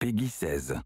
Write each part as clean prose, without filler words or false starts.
Peggy 16.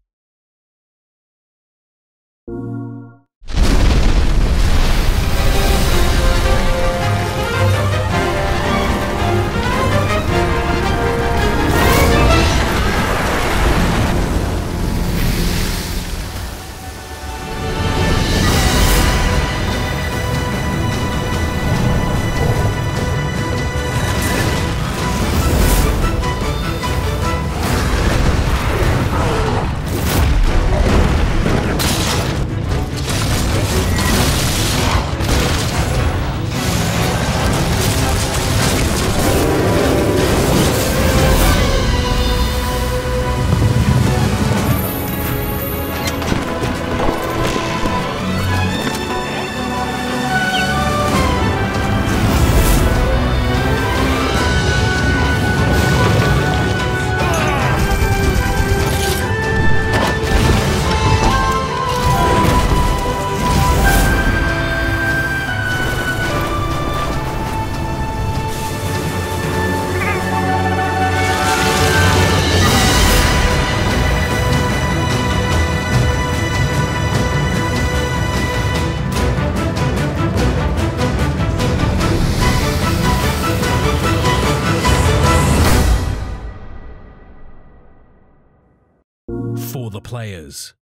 For the players.